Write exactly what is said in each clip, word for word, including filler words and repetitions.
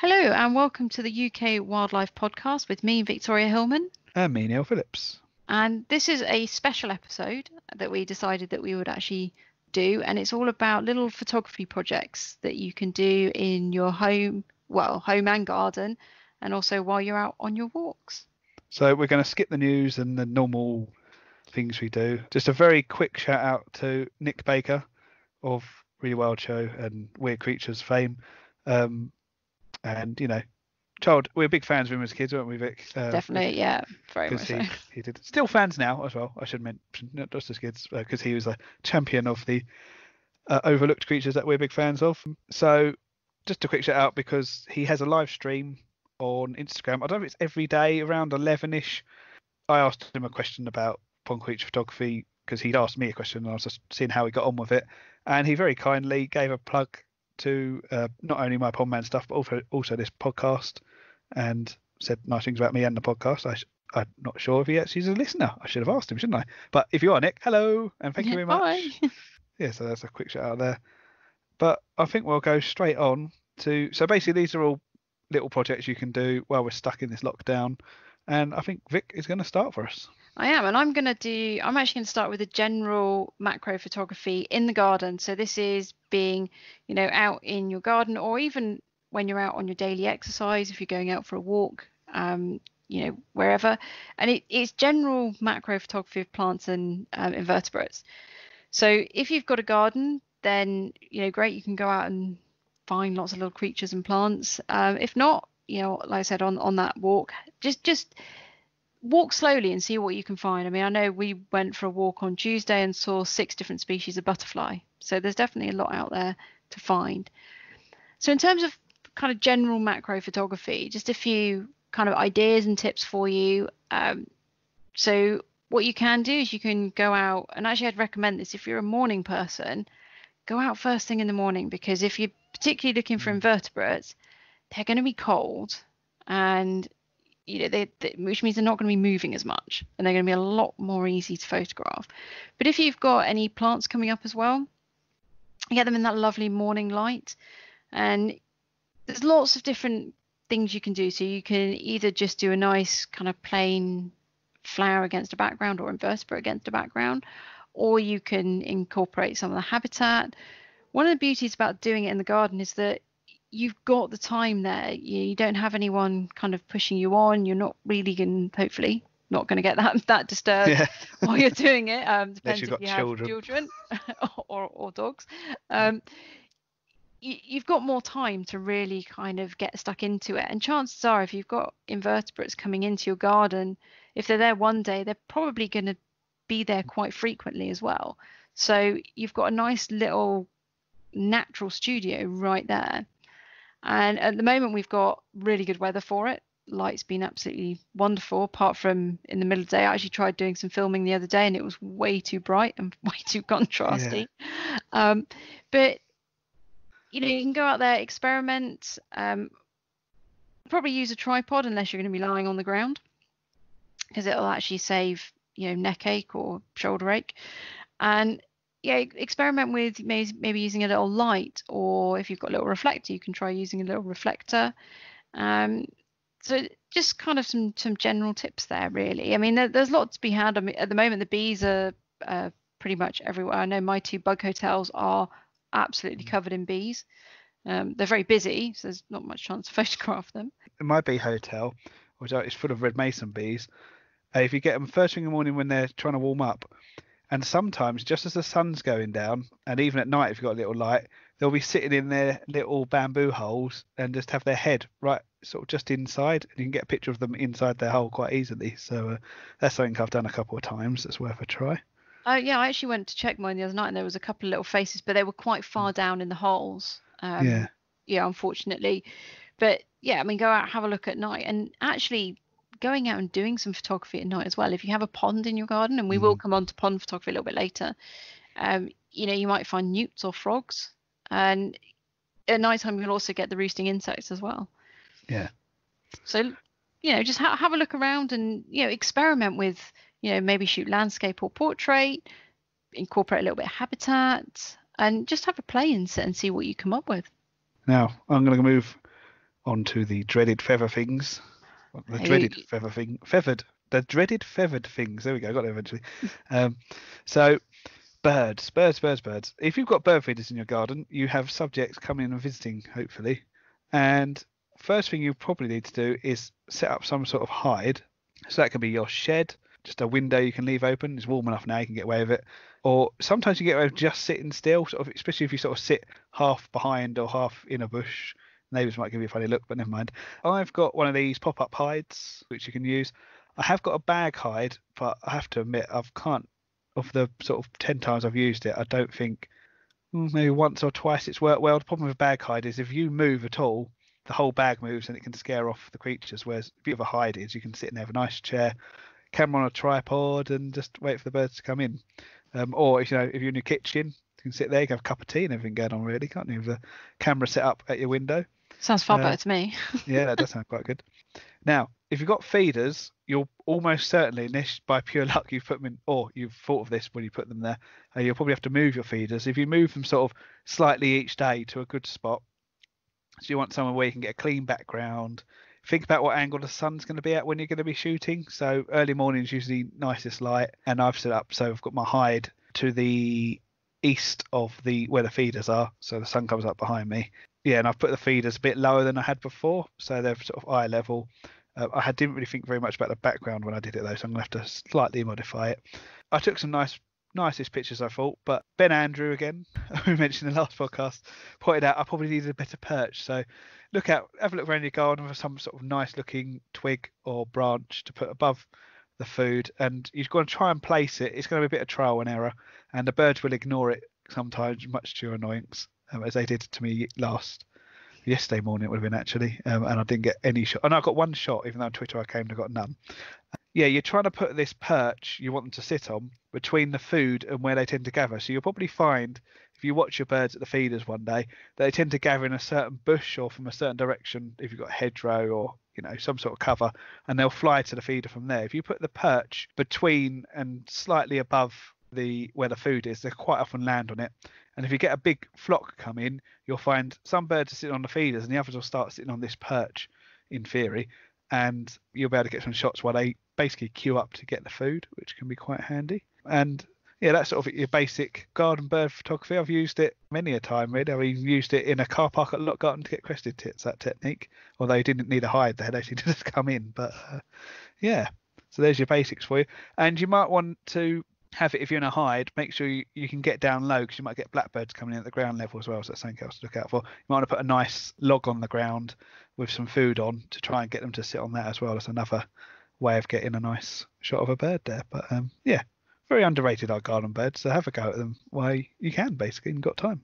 Hello and welcome to the U K Wildlife Podcast with me, Victoria Hillman. And me, Neil Phillips. And this is a special episode that we decided that we would actually do, and it's all about little photography projects that you can do in your home, well, home and garden, and also while you're out on your walks. So we're going to skip the news and the normal things we do. Just a very quick shout out to Nick Baker of Really Wild Show and Weird Creatures fame. Um, and, you know, child, we were big fans of him as kids, weren't we, Vic? Um, Definitely, yeah, very much he, so. He did. Still fans now as well, I should mention, not just as kids, because uh, he was a champion of the uh, overlooked creatures that we're big fans of. So just a quick shout out because he has a live stream on Instagram. I don't know if it's every day, around eleven-ish. I asked him a question about pond creature photography because he'd asked me a question and I was just seeing how he got on with it. And he very kindly gave a plug to uh, not only my Pond Man stuff, but also, also this podcast, and said nice things about me and the podcast. I sh- I'm not sure if he actually is a listener. I should have asked him, shouldn't I? But if you are, Nick, hello, and thank yeah, you very much. Bye. Yeah, so that's a quick shout out there. But I think we'll go straight on to... So basically, these are all little projects you can do while we're stuck in this lockdown. And I think Vic is going to start for us. I am, and I'm going to do... I'm actually going to start with a general macro photography in the garden. So this is being, you know, out in your garden, or even when you're out on your daily exercise, if you're going out for a walk, um, you know, wherever. And it, it's general macro photography of plants and um, invertebrates. So if you've got a garden, then, you know, great, you can go out and find lots of little creatures and plants. Um, if not, you know, like I said, on, on that walk, just just walk slowly and see what you can find. I mean, I know we went for a walk on Tuesday and saw six different species of butterfly. So there's definitely a lot out there to find. So in terms of kind of general macro photography, just a few kind of ideas and tips for you. Um, so what you can do is you can go out, and actually I'd recommend this if you're a morning person, go out first thing in the morning, because if you're particularly looking for invertebrates, they're going to be cold, and you know, they, they, which means they're not going to be moving as much, and they're going to be a lot more easy to photograph. But if you've got any plants coming up as well, you get them in that lovely morning light, and there's lots of different things you can do. So you can either just do a nice kind of plain flower against a background or invertebrate against a background, or you can incorporate some of the habitat. One of the beauties about doing it in the garden is that you've got the time there. You don't have anyone kind of pushing you on. You're not really going, hopefully, not going to get that that disturbed yeah. while you're doing it. Um, depends if you children. have children or, or dogs. Um, you, you've got more time to really kind of get stuck into it. And chances are, if you've got invertebrates coming into your garden, if they're there one day, they're probably going to be there quite frequently as well. So you've got a nice little natural studio right there. And at the moment, we've got really good weather for it. Light's been absolutely wonderful, apart from in the middle of the day. I actually tried doing some filming the other day and it was way too bright and way too contrasty. Yeah. Um, but, you know, you can go out there, experiment, um, probably use a tripod unless you're going to be lying on the ground, because it'll actually save, you know, neck ache or shoulder ache. And yeah, experiment with maybe using a little light, or if you've got a little reflector, you can try using a little reflector. Um, so just kind of some some general tips there, really. I mean, there, there's a lot to be had. I mean, at the moment, the bees are uh, pretty much everywhere. I know my two bug hotels are absolutely covered in bees. Um, they're very busy, so there's not much chance to photograph them. In my bee hotel, which is full of red mason bees, uh, if you get them first thing in the morning when they're trying to warm up, and sometimes just as the sun's going down, and even at night if you've got a little light, they'll be sitting in their little bamboo holes and just have their head right sort of just inside, and you can get a picture of them inside their hole quite easily. So uh, that's something I've done a couple of times that's worth a try. Oh uh, yeah, I actually went to check mine the other night and there was a couple of little faces, but they were quite far down in the holes. Um, yeah. Yeah, unfortunately. But yeah, I mean, go out, have a look at night, and actually going out and doing some photography at night as well. If you have a pond in your garden, and we mm. will come on to pond photography a little bit later, um, you know, you might find newts or frogs, and at night time you'll also get the roosting insects as well. Yeah. So, you know, just ha- have a look around and, you know, experiment with, you know, maybe shoot landscape or portrait, incorporate a little bit of habitat, and just have a play and, and see what you come up with. Now, I'm going to move onto the dreaded feather things. The hey. dreaded feather thing, feathered. The dreaded feathered things. There we go. Got it eventually. Um, so birds, birds, birds, birds. If you've got bird feeders in your garden, you have subjects coming in and visiting, hopefully. And first thing you probably need to do is set up some sort of hide. So that can be your shed, just a window you can leave open. It's warm enough now, you can get away with it. Or sometimes you get away with just sitting still, sort of, especially if you sort of sit half behind or half in a bush. Neighbours might give you a funny look, but never mind. I've got one of these pop-up hides, which you can use. I have got a bag hide, but I have to admit, I've can't, of the sort of ten times I've used it, I don't think, maybe once or twice it's worked well. The problem with a bag hide is if you move at all, the whole bag moves and it can scare off the creatures. Whereas if you have a hide is, you can sit and have a nice chair, camera on a tripod, and just wait for the birds to come in. Um, or if, you know, if you're in your kitchen, you can sit there, you can have a cup of tea and everything going on, really, can't you? With the camera set up at your window. Sounds far uh, better to me. Yeah, that does sound quite good. Now, if you've got feeders, you'll almost certainly, unless by pure luck you've put them in, or you've thought of this when you put them there, uh, you'll probably have to move your feeders. If you move them sort of slightly each day to a good spot, so you want somewhere where you can get a clean background. Think about what angle the sun's going to be at when you're going to be shooting. So early morning is usually nicest light, and I've set up, so I've got my hide to the east of the where the feeders are, so the sun comes up behind me. Yeah, and I've put the feeders a bit lower than I had before, so they're sort of eye level. Uh, I didn't really think very much about the background when I did it, though, so I'm going to have to slightly modify it. I took some nice, nicest pictures, I thought, but Ben Andrew, again, we mentioned in the last podcast, pointed out I probably needed a better perch. So look out, have a look around your garden for some sort of nice-looking twig or branch to put above the food, and you're going to try and place it. It's going to be a bit of trial and error, and the birds will ignore it sometimes, much to your annoyance. Um, as they did to me last yesterday morning, it would have been actually, um, and I didn't get any shot. And I got one shot, even though on Twitter I came and I got none. Yeah, you're trying to put this perch you want them to sit on between the food and where they tend to gather. So you'll probably find, if you watch your birds at the feeders one day, they tend to gather in a certain bush or from a certain direction, if you've got a hedgerow or, you know, some sort of cover, and they'll fly to the feeder from there. If you put the perch between and slightly above the where the food is, they quite often land on it. And if you get a big flock come in, you'll find some birds are sitting on the feeders and the others will start sitting on this perch, in theory, and you'll be able to get some shots while they basically queue up to get the food, which can be quite handy. And yeah, that's sort of your basic garden bird photography. I've used it many a time, really. I've even used it in a car park at Lock Garden to get crested tits, that technique. Although you didn't need a hide, they had actually just come in. But uh, yeah, so there's your basics for you. And you might want to have it, if you're in a hide, make sure you, you can get down low, because you might get blackbirds coming in at the ground level as well, so that's something else to look out for. You might want to put a nice log on the ground with some food on to try and get them to sit on that as well. That's another way of getting a nice shot of a bird there. But um yeah, very underrated, our garden birds, so have a go at them while you can, basically, and got time.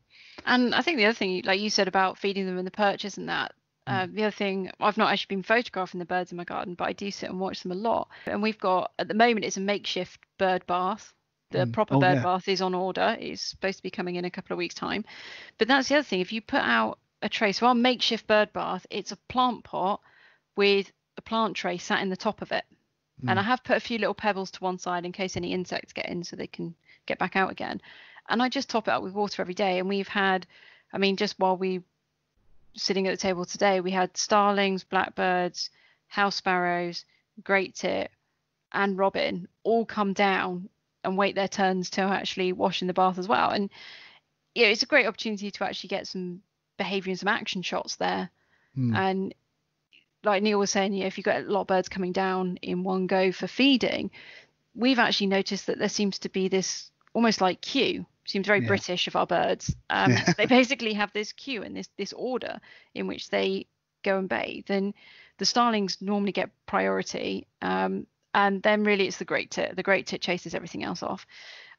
And I think the other thing, like you said about feeding them in the perches and that, Uh, the other thing, I've not actually been photographing the birds in my garden, but I do sit and watch them a lot. And we've got, at the moment, it's a makeshift bird bath. The mm. proper oh, bird yeah. bath is on order. It's supposed to be coming in a couple of weeks' time. But that's the other thing. If you put out a tray, so our makeshift bird bath, it's a plant pot with a plant tray sat in the top of it. Mm. And I have put a few little pebbles to one side in case any insects get in so they can get back out again. And I just top it up with water every day. And we've had, I mean, just while we sitting at the table today, we had starlings, blackbirds, house sparrows, great tit and robin all come down and wait their turns to actually wash in the bath as well. And yeah, it's a great opportunity to actually get some behavior and some action shots there. Mm. And like Neil was saying, you know, if you've got a lot of birds coming down in one go for feeding, we've actually noticed that there seems to be this almost like queue. Seems very yeah. British of our birds. Um, yeah. They basically have this queue and this this order in which they go and bathe. And the starlings normally get priority. Um, and then really it's the great tit. The great tit chases everything else off.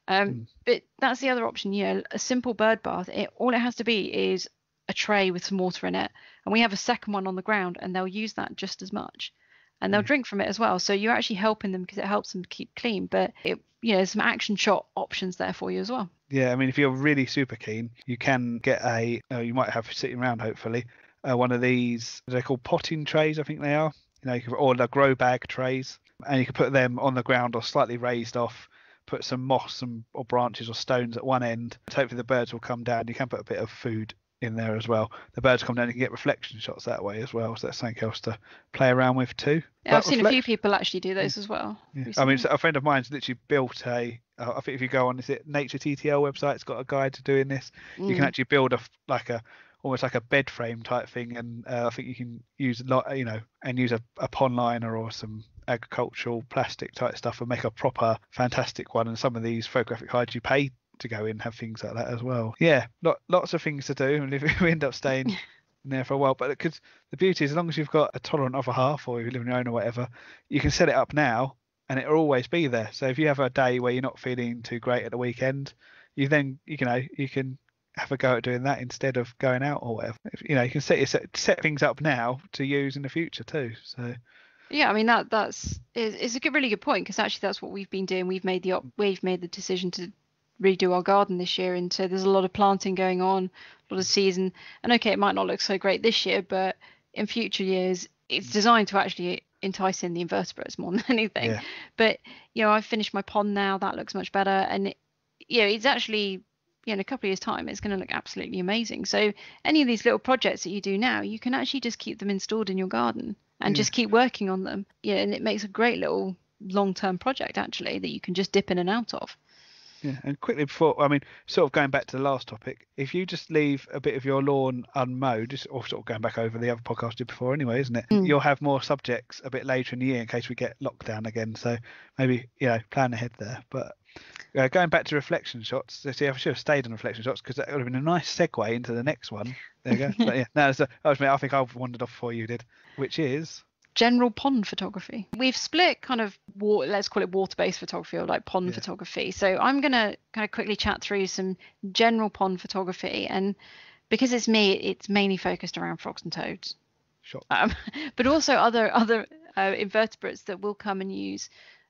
Um, mm. But that's the other option. You know, a simple bird bath. It, all it has to be is a tray with some water in it. And we have a second one on the ground and they'll use that just as much. And they'll drink from it as well. So you're actually helping them because it helps them keep clean. But, it, you know, there's some action shot options there for you as well. Yeah, I mean, if you're really super keen, you can get a, oh, you might have sitting around, hopefully, uh, one of these, they're called potting trays, I think they are. You know, you can, or the grow bag trays. And you can put them on the ground or slightly raised off, put some moss and, or branches or stones at one end. Hopefully the birds will come down. You can put a bit of food in there as well. The birds come down and you can get reflection shots that way as well, so that's something else to play around with too. Yeah, but I've seen reflect- a few people actually do those as well. Yeah. I mean, a friend of mine's literally built a uh, I think if you go on, is it Nature T T L website, it's got a guide to doing this. Mm. You can actually build a like a almost like a bed frame type thing, and uh, I think you can use a lot, you know, and use a, a pond liner or some agricultural plastic type stuff and make a proper fantastic one. And some of these photographic hides you pay to go in have things like that as well. Yeah, lot, lots of things to do, and if we end up staying in there for a while. But it could, the beauty is, as long as you've got a tolerant other half or you live on your own or whatever, you can set it up now and it'll always be there. So if you have a day where you're not feeling too great at the weekend, you then you know you can have a go at doing that instead of going out or whatever. If, you know, you can set your, set things up now to use in the future too. So yeah, I mean that that's it's a good, really good point, because actually that's what we've been doing. We've made the op- we've made the decision to redo our garden this year, and so there's a lot of planting going on, a lot of season, and okay, it might not look so great this year, but in future years it's designed to actually entice in the invertebrates more than anything. Yeah. But you know, I've finished my pond now, that looks much better, and it, you know, it's actually, you know, in a couple of years time it's going to look absolutely amazing. So any of these little projects that you do now, you can actually just keep them installed in your garden and yeah. just keep working on them. Yeah, and it makes a great little long-term project actually that you can just dip in and out of. Yeah, and quickly before, I mean, sort of going back to the last topic, if you just leave a bit of your lawn unmowed, just, or sort of going back over the other podcast did before anyway, isn't it? Mm. You'll have more subjects a bit later in the year in case we get lockdown again. So maybe, you know, plan ahead there. But uh, going back to reflection shots, see, I should have stayed on reflection shots because that would have been a nice segue into the next one. There you go. But yeah, no, so, I think I've wandered off before you did, which is general pond photography. We've split kind of water, let's call it water-based photography, or like pond yeah. photography. So I'm gonna kind of quickly chat through some general pond photography, and because it's me, it's mainly focused around frogs and toads, sure. um, but also other other uh, invertebrates that will come and use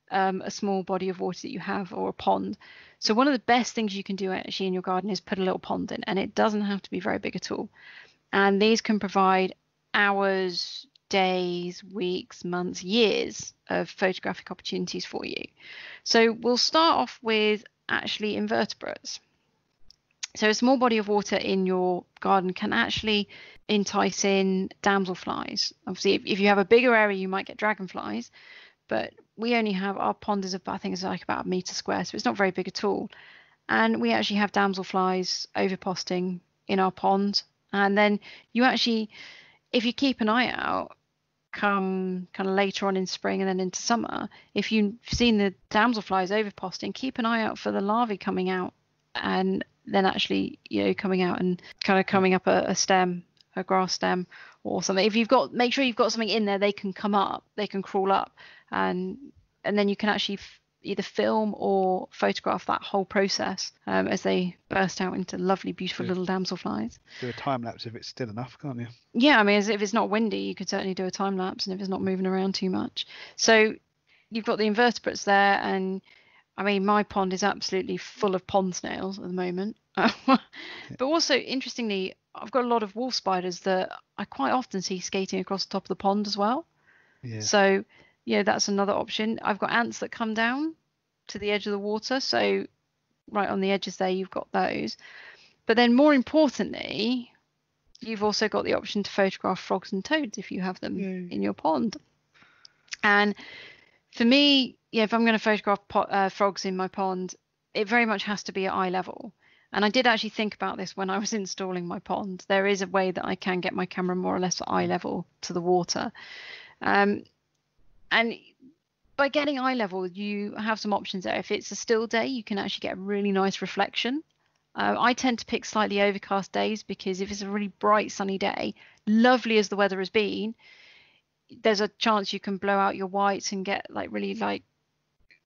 um, a small body of water that you have or a pond. So one of the best things you can do actually in your garden is put a little pond in, and it doesn't have to be very big at all, and these can provide hours, days, weeks, months, years of photographic opportunities for you. So we'll start off with actually invertebrates. So a small body of water in your garden can actually entice in damselflies. Obviously, if, if you have a bigger area, you might get dragonflies, but we only have, our pond is about, I think it's like about a meter square, so it's not very big at all. And we actually have damselflies overposting in our pond. And then you actually, if you keep an eye out, come kind of later on in spring and then into summer, if you've seen the damselflies overposting, keep an eye out for the larvae coming out and then actually, you know, coming out and kind of coming up a, a stem, a grass stem or something. If you've got, make sure you've got something in there, they can come up, they can crawl up, and and then you can actually f- either film or photograph that whole process um, as they burst out into lovely, beautiful do, little damselflies. Do a time lapse if it's still enough, can't you? Yeah, I mean, as if it's not windy, you could certainly do a time lapse, and if it's not moving around too much. So you've got the invertebrates there, and I mean, my pond is absolutely full of pond snails at the moment. But also, interestingly, I've got a lot of wolf spiders that I quite often see skating across the top of the pond as well. Yeah. So yeah, that's another option. I've got ants that come down to the edge of the water. So right on the edges there, you've got those. But then more importantly, you've also got the option to photograph frogs and toads if you have them yeah. in your pond. And for me, yeah, if I'm going to photograph pot, uh, frogs in my pond, it very much has to be at eye level. And I did actually think about this when I was installing my pond. There is a way that I can get my camera more or less at eye level to the water. Um, And by getting eye level, you have some options there. If it's a still day, you can actually get a really nice reflection. Uh, I tend to pick slightly overcast days because if it's a really bright sunny day, lovely as the weather has been, there's a chance you can blow out your whites and get like really like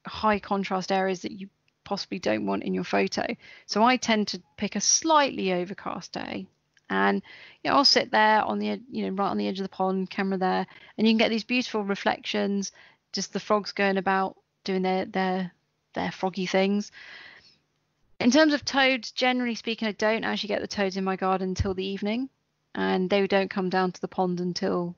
high contrast areas that you possibly don't want in your photo. So I tend to pick a slightly overcast day. And you know, I'll sit there on the, you know, right on the edge of the pond, camera there, and you can get these beautiful reflections, just the frogs going about doing their their their froggy things. In terms of toads, generally speaking, I don't actually get the toads in my garden until the evening, and they don't come down to the pond until,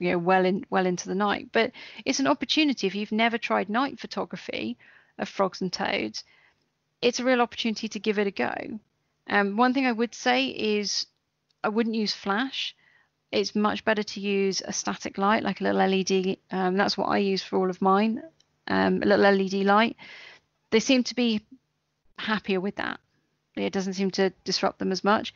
you know, well in well into the night. But it's an opportunity if you've never tried night photography of frogs and toads. It's a real opportunity to give it a go. And um, one thing I would say is I wouldn't use flash. It's much better to use a static light, like a little L E D. Um, that's what I use for all of mine, um, a little L E D light. They seem to be happier with that. It doesn't seem to disrupt them as much.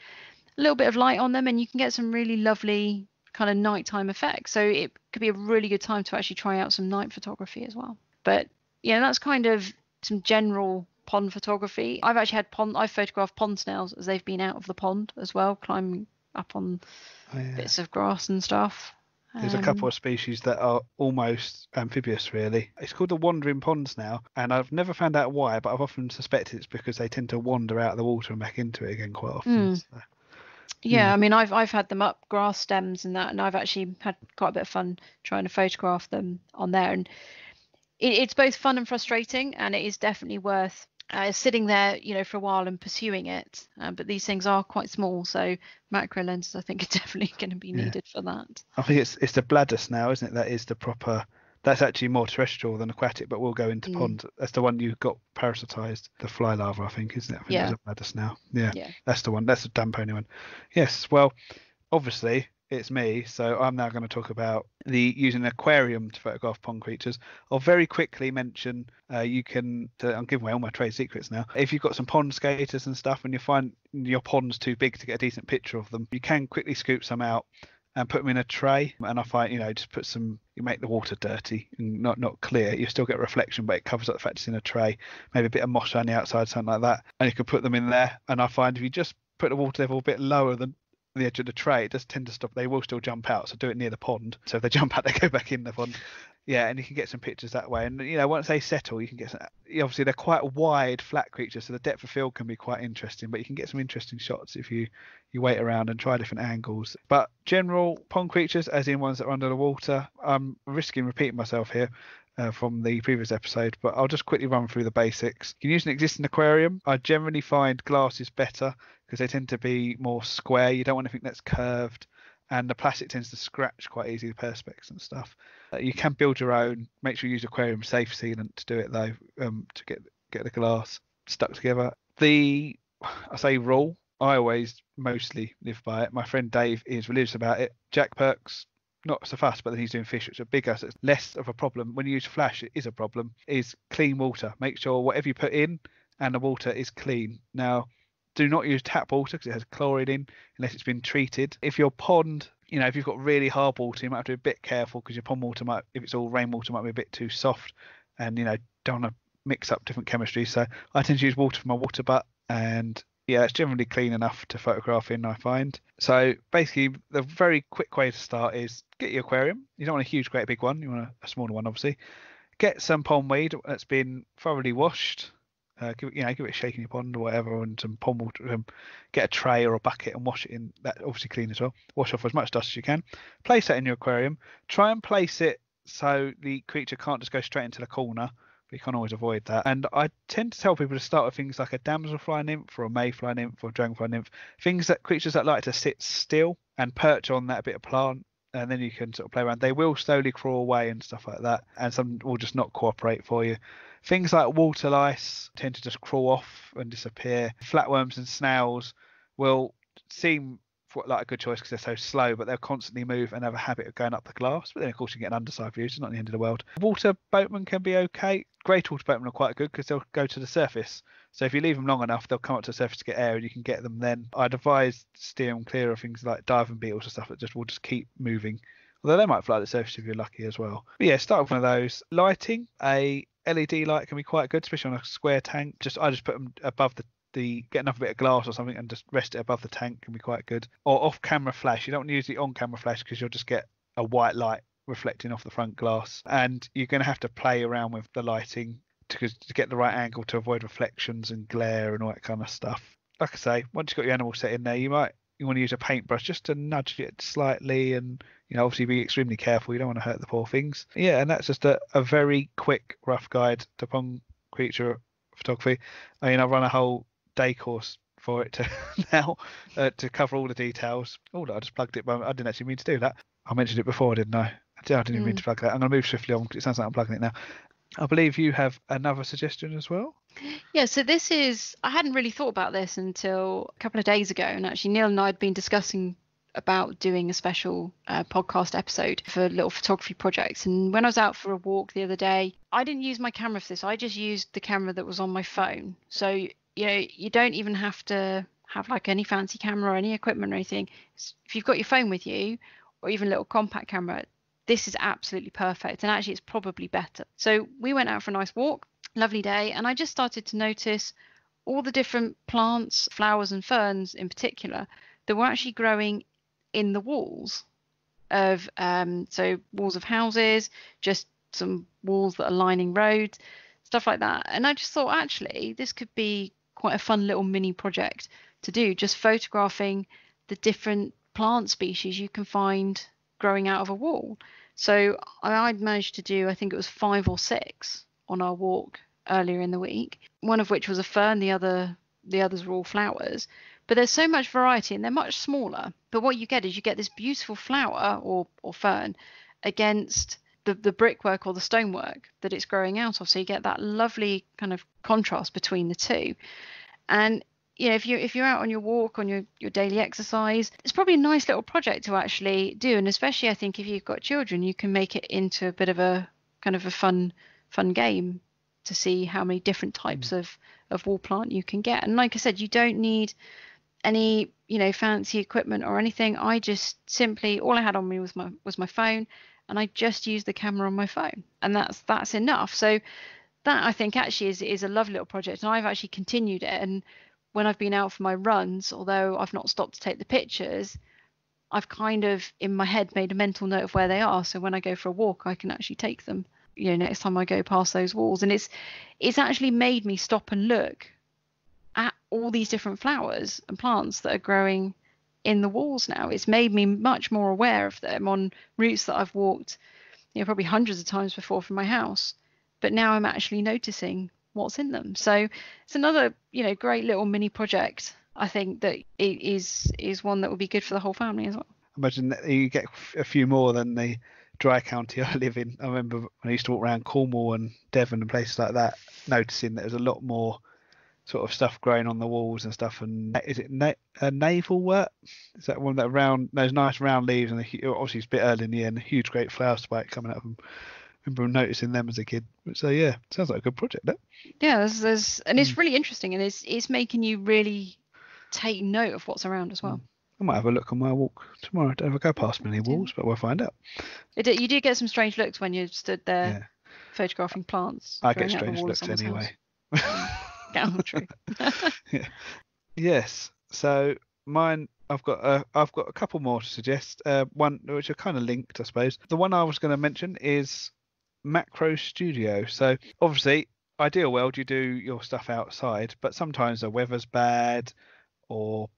A little bit of light on them and you can get some really lovely kind of nighttime effects. So it could be a really good time to actually try out some night photography as well. But yeah, that's kind of some general pond photography. I've actually had pond, I've photographed pond snails as they've been out of the pond as well, climbing up on oh, yeah. bits of grass and stuff. There's um, a couple of species that are almost amphibious, really. It's called the wandering pond snail, and I've never found out why, but I've often suspected it's because they tend to wander out of the water and back into it again quite often. Mm. So, yeah, mm. I mean, I've I've had them up grass stems and that, and I've actually had quite a bit of fun trying to photograph them on there. And it, it's both fun and frustrating, and it is definitely worth uh, sitting there, you know, for a while and pursuing it. Uh, but these things are quite small, so macro lenses I think are definitely going to be needed yeah. for that. I think it's it's the bladder snail, isn't it? That is the proper. That's actually more terrestrial than aquatic, but we'll go into mm. pond. That's the one you got parasitized, the fly larva, I think, isn't it? I think yeah. There's a snail. Yeah, yeah, that's the one. That's the damp only one. Yes, well, obviously it's me, so I'm now going to talk about the using an aquarium to photograph pond creatures. I'll very quickly mention uh, you can, uh, I'm giving away all my trade secrets now. If you've got some pond skaters and stuff and you find your pond's too big to get a decent picture of them, you can quickly scoop some out and put them in a tray. And I find, you know, just put some, you make the water dirty and not not clear. You still get reflection, but it covers up the fact it's in a tray. Maybe a bit of moss on the outside, something like that. And you can put them in there. And I find if you just put the water level a bit lower than the edge of the tray, it does tend to stop. They will still jump out. So do it near the pond. So if they jump out, they go back in the pond. Yeah, and you can get some pictures that way. And, you know, once they settle, you can get some... Obviously, they're quite wide, flat creatures, so the depth of field can be quite interesting. But you can get some interesting shots if you, you wait around and try different angles. But general pond creatures, as in ones that are under the water, I'm risking repeating myself here uh, from the previous episode, but I'll just quickly run through the basics. You can use an existing aquarium. I generally find glass is better because they tend to be more square. You don't want anything that's curved. And the plastic tends to scratch quite easily, the perspex and stuff. Uh, you can build your own. Make sure you use aquarium safe sealant to do it, though, um, to get get the glass stuck together. The, I say rule, I always mostly live by it. My friend Dave is religious about it. Jack Perks, not so fast, but then he's doing fish, which are bigger, so it's less of a problem. When you use flash, it is a problem, is clean water. Make sure whatever you put in and the water is clean. Now, do not use tap water because it has chlorine in unless it's been treated. If your pond, you know, if you've got really hard water, you might have to be a bit careful because your pond water might, if it's all rainwater, might be a bit too soft and, you know, don't want to mix up different chemistry. So I tend to use water from my water butt and, yeah, it's generally clean enough to photograph in, I find. So basically the very quick way to start is get your aquarium. You don't want a huge, great big one. You want a smaller one, obviously. Get some pond weed that's been thoroughly washed. Uh, give it, you know, give it a shake in your pond or whatever, and some pond water. Um, get a tray or a bucket and wash it in. That obviously clean as well. Wash off as much dust as you can. Place that in your aquarium. Try and place it so the creature can't just go straight into the corner. But you can't always avoid that. And I tend to tell people to start with things like a damselfly nymph or a mayfly nymph or a dragonfly nymph. Things that creatures that like to sit still and perch on that bit of plant. And then you can sort of play around. They will slowly crawl away and stuff like that. And some will just not cooperate for you. Things like water lice tend to just crawl off and disappear. Flatworms and snails will seem like a good choice because they're so slow, but they'll constantly move and have a habit of going up the glass. But then, of course, you get an underside view. It's not the end of the world. Water boatmen can be okay. Greywater boatmen are quite good because they'll go to the surface. So if you leave them long enough, they'll come up to the surface to get air and you can get them then. I'd advise steering clear of things like diving beetles and stuff that just will just keep moving. Although they might fly to the surface if you're lucky as well. But yeah, start with one of those. Lighting, a L E D light can be quite good, especially on a square tank. Just I just put them above the The, get another bit of glass or something and just rest it above the tank can be quite good. Or off-camera flash. You don't want to use the on-camera flash because you'll just get a white light reflecting off the front glass. And you're going to have to play around with the lighting to, to get the right angle to avoid reflections and glare and all that kind of stuff. Like I say, once you've got your animal set in there, you might you want to use a paintbrush just to nudge it slightly and, you know, obviously be extremely careful. You don't want to hurt the poor things. Yeah, and that's just a, a very quick rough guide to pond creature photography. I mean, I've run a whole day course for it to now uh, to cover all the details. Oh, I just plugged it, but I didn't actually mean to do that. I mentioned it before, didn't I? I didn't even mm. mean to plug that. I'm going to move swiftly on because it sounds like I'm plugging it now. I believe you have another suggestion as well. Yeah, so this is, I hadn't really thought about this until a couple of days ago. And actually, Neil and I had been discussing about doing a special uh, podcast episode for little photography projects. And when I was out for a walk the other day, I didn't use my camera for this. I just used the camera that was on my phone. So, you know, you don't even have to have like any fancy camera or any equipment or anything. If you've got your phone with you, or even a little compact camera, this is absolutely perfect. And actually, it's probably better. So we went out for a nice walk, lovely day, and I just started to notice all the different plants, flowers and ferns in particular, that were actually growing in the walls of um so walls of houses, just some walls that are lining roads, stuff like that. And I just thought, actually, this could be quite a fun little mini project to do, just photographing the different plant species you can find growing out of a wall. So I'd managed to do, I think it was five or six on our walk earlier in the week, one of which was a fern, the other the others were all flowers. But there's so much variety, and they're much smaller. But what you get is you get this beautiful flower or or fern against the, the brickwork or the stonework that it's growing out of. So you get that lovely kind of contrast between the two. And you know, if you if you're out on your walk, on your, your daily exercise, it's probably a nice little project to actually do. And especially, I think, if you've got children, you can make it into a bit of a kind of a fun fun game to see how many different types mm. of of wall plant you can get. And like I said, you don't need any, you know, fancy equipment or anything. I just simply, all I had on me was my was my phone, and I just used the camera on my phone, and that's that's enough. So that, I think, actually is is a lovely little project, and I've actually continued it. And when I've been out for my runs, although I've not stopped to take the pictures, I've kind of in my head made a mental note of where they are. So when I go for a walk, I can actually take them, you know, next time I go past those walls. And it's it's actually made me stop and look at all these different flowers and plants that are growing in the walls now. It's made me much more aware of them on routes that I've walked, you know, probably hundreds of times before from my house. But now I'm actually noticing what's in them. So it's another, you know, great little mini project. I think that it is is one that would be good for the whole family as well. Imagine that you get a few more than the dry county I live in. I remember when I used to walk around Cornwall and Devon and places like that, noticing that there's a lot more sort of stuff growing on the walls and stuff. And is it na- a navel wort? Is that one that round, those nice round leaves, and the, obviously it's a bit early in the year, and a huge great flower spike coming out of them. I remember noticing them as a kid. So yeah, sounds like a good project, though. Yeah, there's, there's and it's mm. really interesting, and it's it's making you really take note of what's around as well. I might have a look on my walk tomorrow. I don't know if I go past many walls, but we'll find out. It, you do get some strange looks when you stood there yeah. photographing plants. I get strange looks anyway. Yeah, true. yeah. Yes. So mine. I've got uh, I've got a couple more to suggest. Uh, one which are kind of linked, I suppose. The one I was going to mention is Macro Studio. So obviously, ideal world, you do your stuff outside, but sometimes the weather's bad, or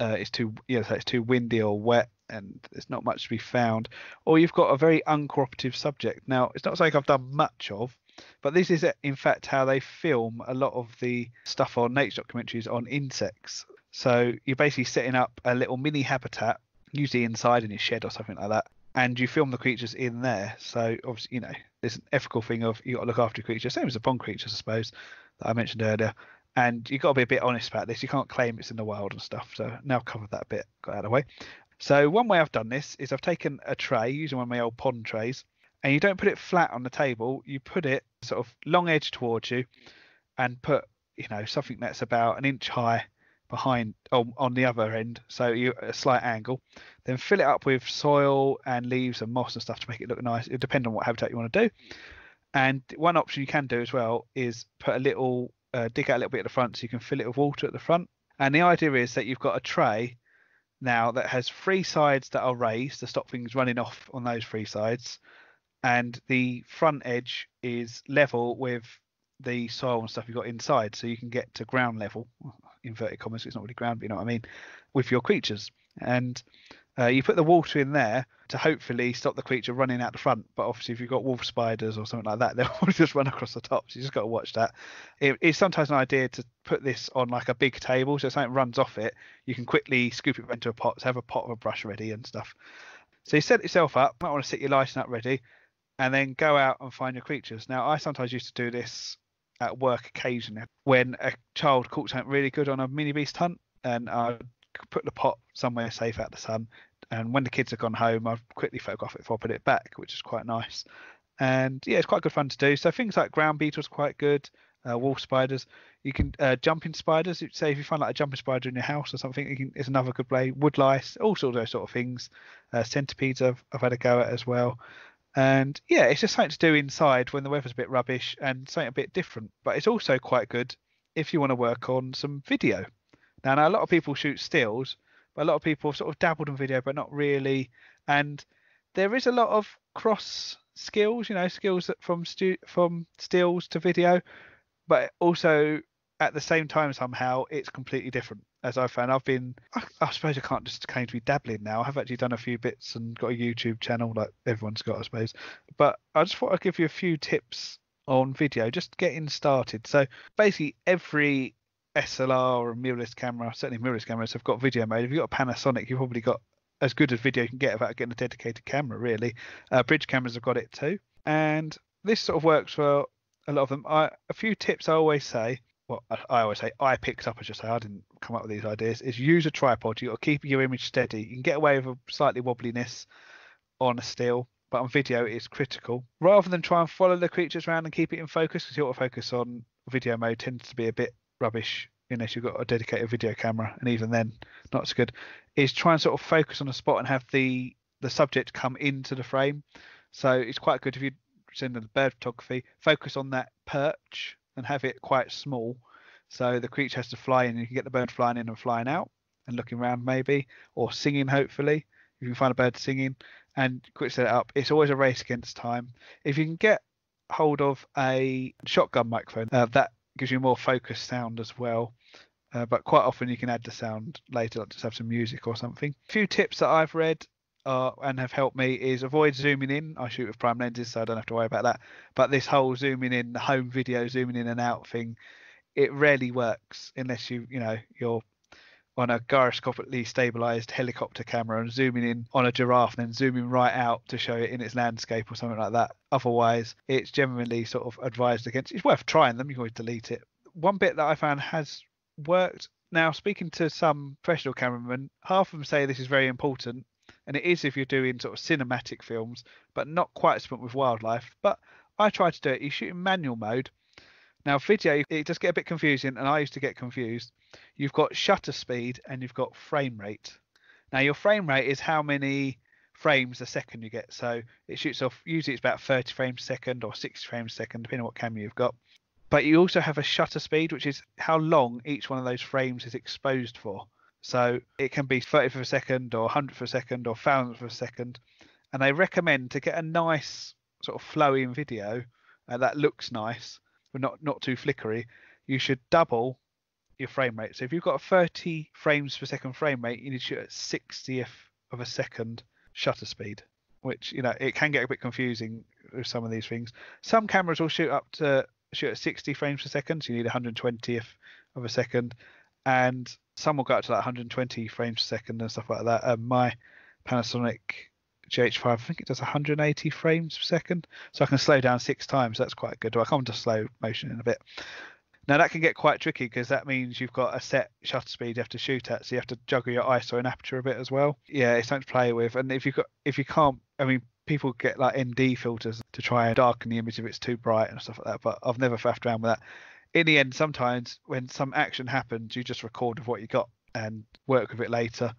uh, it's too you know, so it's too windy or wet, and there's not much to be found, or you've got a very uncooperative subject. Now, it's not something I've done much of, but this is in fact how they film a lot of the stuff on nature documentaries on insects. So you're basically setting up a little mini habitat, usually inside in your shed or something like that, and you film the creatures in there. So obviously, you know, there's an ethical thing of you got to look after your creature, same as the pond creatures, I suppose, that I mentioned earlier. And you've got to be a bit honest about this. You can't claim it's in the wild and stuff. So now I've covered that bit, got out of the way. So one way I've done this is I've taken a tray, using one of my old pond trays, and you don't put it flat on the table. You put it sort of long edge towards you, and put, you know, something that's about an inch high behind on, on the other end, so you a slight angle. Then fill it up with soil and leaves and moss and stuff to make it look nice. It depends on what habitat you want to do. And one option you can do as well is put a little uh, dig out a little bit at the front, so you can fill it with water at the front. And the idea is that you've got a tray now that has three sides that are raised to stop things running off on those three sides, and the front edge is level with the soil and stuff you've got inside, so you can get to ground level, inverted commas, it's not really ground, but you know what I mean, with your creatures. And uh, you put the water in there to hopefully stop the creature running out the front, but obviously if you've got wolf spiders or something like that, they'll probably just run across the top, so you just got to watch that. It, it's sometimes an idea to put this on like a big table, so if something runs off it, you can quickly scoop it into a pot, so have a pot or a brush ready and stuff. So you set yourself up, might want to set your lighting up ready, and then go out and find your creatures. Now, I sometimes used to do this at work occasionally when a child caught something really good on a mini beast hunt, and I put the pot somewhere safe out the sun, and when the kids have gone home, I've quickly photographed it before I put it back, which is quite nice. And yeah, it's quite good fun to do. So things like ground beetles are quite good, uh, wolf spiders. You can uh, jumping spiders. Say if you find like a jumping spider in your house or something, you can, it's another good play. Woodlice, all sorts of those sort of things. Uh, centipedes I've, I've had a go at as well. And yeah, it's just something to do inside when the weather's a bit rubbish and something a bit different. But it's also quite good if you want to work on some video. Now, now a lot of people shoot stills, but a lot of people have sort of dabbled in video, but not really. And there is a lot of cross skills, you know, skills that from stu- from stills to video, but also at the same time somehow it's completely different. As I found, I've been, I, I suppose I can't just claim to be dabbling now. I have actually done a few bits and got a YouTube channel like everyone's got, I suppose. But I just thought I'd give you a few tips on video, just getting started. So basically every S L R or mirrorless camera, certainly mirrorless cameras, have got video mode. If you've got a Panasonic, you've probably got as good as video you can get without getting a dedicated camera, really. Uh, bridge cameras have got it too. And this sort of works for a lot of them. I, a few tips I always say, Well, I always say I picked up, as you say, I didn't come up with these ideas, is use a tripod. You've got to keep your image steady. You can get away with a slightly wobbliness on a still, but on video it's critical. Rather than try and follow the creatures around and keep it in focus, because the autofocus on video mode tends to be a bit rubbish unless you've got a dedicated video camera, and even then not so good, is try and sort of focus on a spot and have the, the subject come into the frame. So it's quite good if you're in the bird photography, focus on that perch and have it quite small, so the creature has to fly in. You can get the bird flying in and flying out and looking around, maybe, or singing, hopefully. You can find a bird singing and quick set it up. It's always a race against time. If you can get hold of a shotgun microphone, uh, that gives you more focused sound as well. Uh, but quite often you can add the sound later, like just have some music or something. A few tips that I've read Uh, and have helped me is avoid zooming in. I shoot with prime lenses, so I don't have to worry about that. But this whole zooming in, the home video, zooming in and out thing, it rarely works unless you, you know, you're on a gyroscopically stabilized helicopter camera and zooming in on a giraffe and then zooming right out to show it in its landscape or something like that. Otherwise, it's generally sort of advised against. It's worth trying them. You can always delete it. One bit that I found has worked. Now, speaking to some professional cameramen, half of them say this is very important. And it is if you're doing sort of cinematic films, but not quite as much with wildlife. But I try to do it. You shoot in manual mode. Now, video, it does get a bit confusing, and I used to get confused. You've got shutter speed and you've got frame rate. Now, your frame rate is how many frames a second you get. So it shoots off, usually it's about thirty frames a second or sixty frames a second, depending on what camera you've got. But you also have a shutter speed, which is how long each one of those frames is exposed for. So it can be thirtieth of a second or hundredth of a second or thousandth of a second. And they recommend to get a nice sort of flowing video uh, that looks nice, but not, not too flickery. You should double your frame rate. So if you've got a thirty frames per second frame rate, you need to shoot at sixtieth of a second shutter speed, which, you know, it can get a bit confusing with some of these things. Some cameras will shoot up to shoot at sixty frames per second. So you need one hundred twentieth of a second. And some will go up to like one hundred twenty frames per second and stuff like that. Um, my Panasonic G H five, I think it does one hundred eighty frames per second. So I can slow down six times. That's quite good. I come to slow motion in a bit. Now, that can get quite tricky because that means you've got a set shutter speed you have to shoot at. So you have to juggle your I S O and aperture a bit as well. Yeah, it's something to play with. And if, you've got, if you can't, I mean, people get like N D filters to try and darken the image if it's too bright and stuff like that. But I've never faffed around with that. In the end, sometimes when some action happens, you just record with what you got and work with it later.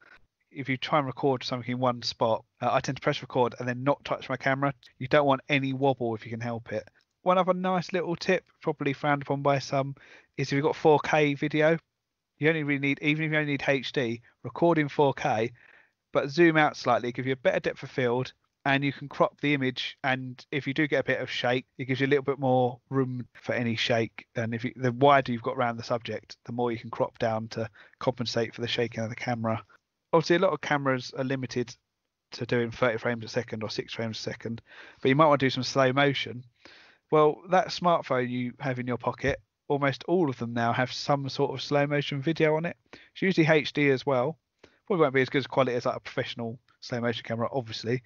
If you try and record something in one spot, uh, I tend to press record and then not touch my camera. You don't want any wobble if you can help it. One other nice little tip, probably frowned upon by some, is if you've got four K video, you only really need, even if you only need H D, record in four K, but zoom out slightly, give you a better depth of field. And you can crop the image, and if you do get a bit of shake, it gives you a little bit more room for any shake. And if you, the wider you've got around the subject, the more you can crop down to compensate for the shaking of the camera. Obviously, a lot of cameras are limited to doing thirty frames a second or six frames a second, but you might want to do some slow motion. Well, that smartphone you have in your pocket, almost all of them now have some sort of slow motion video on it. It's usually H D as well. Probably won't be as good as quality as like a professional slow motion camera, obviously.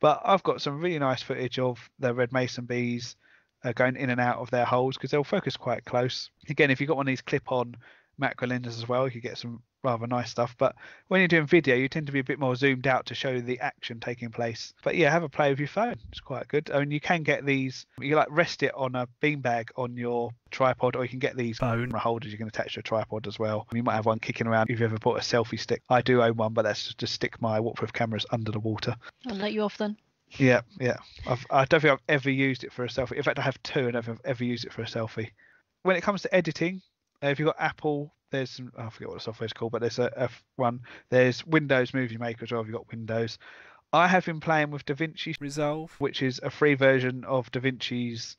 But I've got some really nice footage of the red mason bees uh, going in and out of their holes, because they'll focus quite close. Again, if you've got one of these clip-on macro lenses as well, you could get some rather nice stuff. But when you're doing video, you tend to be a bit more zoomed out to show the action taking place. But yeah, have a play with your phone. It's quite good. I mean, you can get these, you like rest it on a beanbag on your tripod, or you can get these phone holders you can attach to a tripod as well. You might have one kicking around if you ever bought a selfie stick. I do own one, but that's just to stick my waterproof cameras under the water. I'll let you off then. Yeah, yeah. I've, I don't think I've ever used it for a selfie. In fact, I have two and I don't think I've ever used it for a selfie. When it comes to editing, if you've got Apple, there's some, I forget what the software's called, but there's a, a one. There's Windows Movie Maker as well if you've got Windows. I have been playing with DaVinci Resolve, which is a free version of DaVinci's,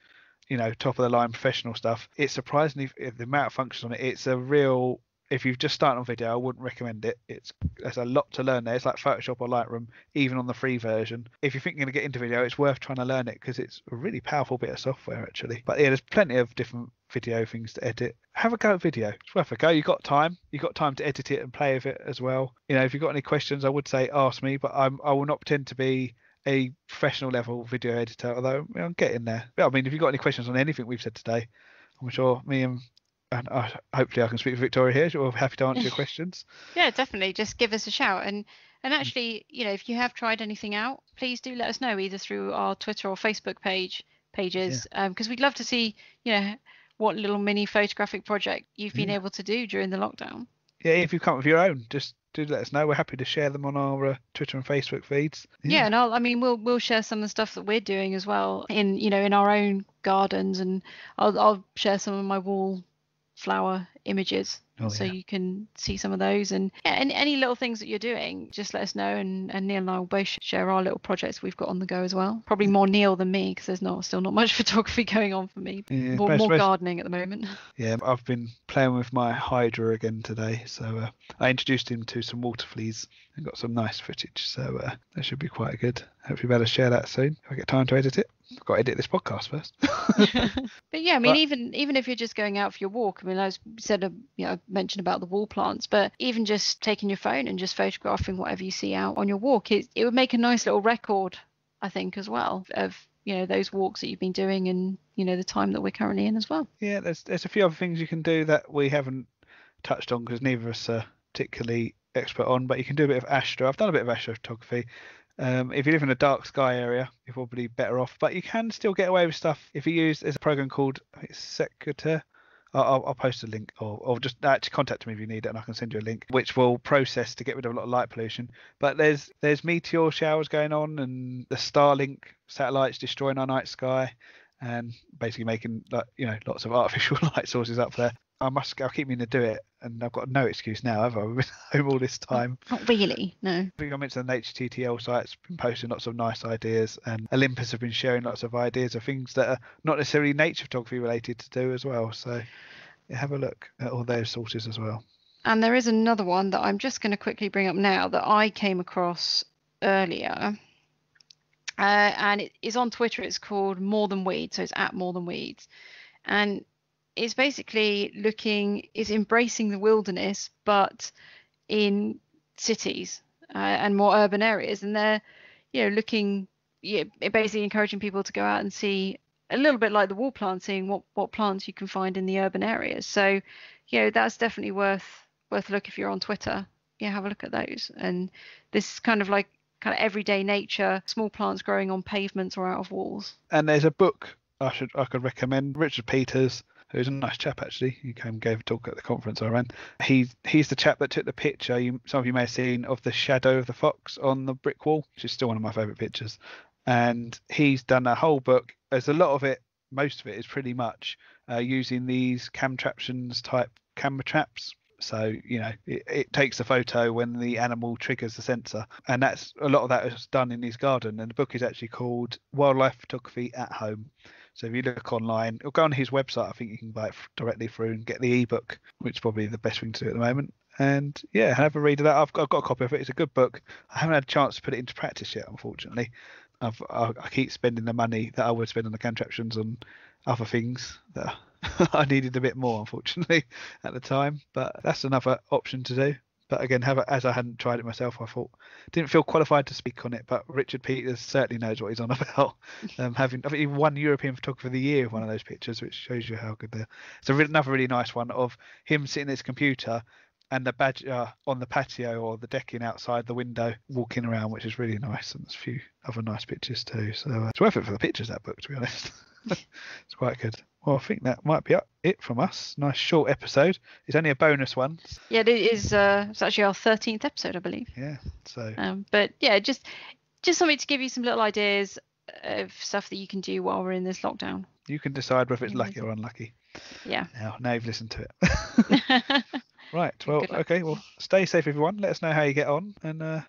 you know, top-of-the-line professional stuff. It's surprisingly, the amount of functions on it, it's a real... If you've just started on video, I wouldn't recommend it. It's There's a lot to learn there. It's like Photoshop or Lightroom, even on the free version. If you're thinking you're going to get into video, it's worth trying to learn it, because it's a really powerful bit of software, actually. But yeah, there's plenty of different video things to edit. Have a go at video. It's worth a go. You've got time. You've got time to edit it and play with it as well. You know, if you've got any questions, I would say ask me, but I'm, I will not pretend to be a professional level video editor, although I'm getting there. But, I mean, if you've got any questions on anything we've said today, I'm sure me and... and uh, hopefully I can speak to Victoria here. We're happy to answer your questions. Yeah, definitely. Just give us a shout. And and actually, you know, if you have tried anything out, please do let us know, either through our Twitter or Facebook page pages, because yeah. um, we'd love to see, you know, what little mini photographic project you've been yeah. able to do during the lockdown. Yeah, if you come up with your own, just do let us know. We're happy to share them on our uh, Twitter and Facebook feeds. Yeah, yeah and I'll, I mean, we'll we'll share some of the stuff that we're doing as well in, you know, in our own gardens, and I'll I'll share some of my wall flower images oh, so yeah. you can see some of those, and yeah and any little things that you're doing, just let us know, and, and Neil and I will both share our little projects we've got on the go as well. Probably more Neil than me, because there's not still not much photography going on for me. Yeah, more, best, more best. gardening at the moment. Yeah, I've been playing with my hydra again today, so uh, I introduced him to some water fleas and got some nice footage, so uh, that should be quite good. Hopefully we'll be able to share that soon if I get time to edit it. I've got to edit this podcast first. But yeah, I mean, but, even even if you're just going out for your walk, I mean, I said, uh, you know, I mentioned about the wall plants, but even just taking your phone and just photographing whatever you see out on your walk, it, it would make a nice little record, I think, as well, of, you know, those walks that you've been doing, and, you know, the time that we're currently in as well. Yeah, there's there's a few other things you can do that we haven't touched on, because neither of us are particularly expert on, but you can do a bit of astro. I've done a bit of astrophotography. Um, if you live in a dark sky area, you're probably better off, but you can still get away with stuff if you use, there's a program called Secutor. I'll, I'll post a link, or, or just actually contact me if you need it, and I can send you a link, which will process to get rid of a lot of light pollution. But there's there's meteor showers going on, and the Starlink satellites destroying our night sky, and basically making, like, you know, lots of artificial light sources up there. I must. I'll keep meaning to do it, and I've got no excuse now, have I? I've been home all this time. Not really, no. I think I mentioned the Nature T T L site's been posting lots of nice ideas, and Olympus have been sharing lots of ideas of things that are not necessarily nature photography related to do as well. So yeah, have a look at all those sources as well. And there is another one that I'm just going to quickly bring up now that I came across earlier. Uh, and it is on Twitter. It's called More Than Weeds. So it's at More Than Weeds. And it's basically looking, it's embracing the wilderness, but in cities uh, and more urban areas. And they're, you know, looking, you know, basically encouraging people to go out and see, a little bit like the wall plant, seeing what, what plants you can find in the urban areas. So, you know, that's definitely worth, worth a look if you're on Twitter. Yeah, have a look at those. And this is kind of like kind of everyday nature, small plants growing on pavements or out of walls. And there's a book I should I could recommend, Richard Peters, who's a nice chap, actually. He came and gave a talk at the conference I ran. He, he's the chap that took the picture, you, some of you may have seen, of the shadow of the fox on the brick wall, which is still one of my favourite pictures. And he's done a whole book. There's a lot of it, most of it is pretty much uh, using these camtraptions type camera traps. So, you know, it, it takes the photo when the animal triggers the sensor. And that's a lot of that is done in his garden. And the book is actually called Wildlife Photography at Home. So if you look online, or go on his website, I think you can buy it directly through and get the ebook, which is probably the best thing to do at the moment. And yeah, have a read of that. I've got, I've got a copy of it. It's a good book. I haven't had a chance to put it into practice yet, unfortunately. I've, I, I keep spending the money that I would spend on the contraptions on other things that I needed a bit more, unfortunately, at the time. But that's another option to do. But again, have a, as I hadn't tried it myself, I thought didn't feel qualified to speak on it. But Richard Peters certainly knows what he's on about. Um, having I think he won European Photographer of the Year with one of those pictures, which shows you how good they are. It's a, another really nice one of him sitting at his computer and the badger on the patio or the decking outside the window walking around, which is really nice. And there's a few other nice pictures too. So uh, it's worth it for the pictures, that book, to be honest. It's quite good. Well, I think that might be it from us. Nice short episode. It's only a bonus one. Yeah, it is. Uh, it's actually our thirteenth episode, I believe. Yeah. So. Um, but yeah, just just something to give you some little ideas of stuff that you can do while we're in this lockdown. You can decide whether it's lucky or unlucky. Yeah. Now, now you've listened to it. Right. Well, okay. Well, stay safe, everyone. Let us know how you get on, and uh,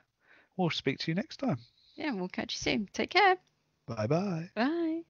we'll speak to you next time. Yeah, we'll catch you soon. Take care. Bye-bye. Bye.